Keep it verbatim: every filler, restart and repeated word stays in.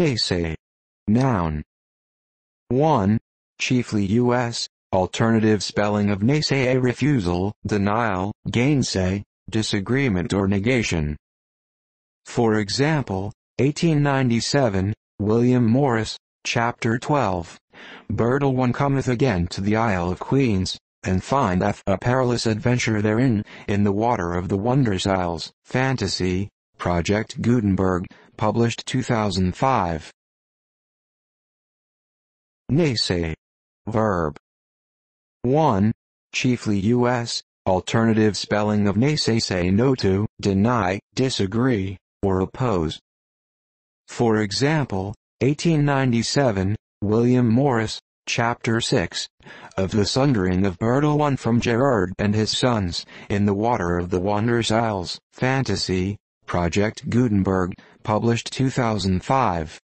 Naysay. Noun. one. Chiefly U S Alternative spelling of naysay: a refusal, denial, gainsay, disagreement or negation. For example, eighteen ninety-seven, William Morris, Chapter twelve, Bertel one cometh again to the Isle of Queens, and findeth a perilous adventure therein, in the water of the Wondrous Isles. Fantasy, Project Gutenberg, published two thousand five. Naysay. Verb. one. Chiefly U S Alternative spelling of naysay: say no to, deny, disagree, or oppose. For example, eighteen ninety-seven, William Morris, Chapter six, of the Sundering of Bertel I from Gerard and his Sons, in the Water of the Wondrous Isles. Fantasy, Project Gutenberg, published two thousand five.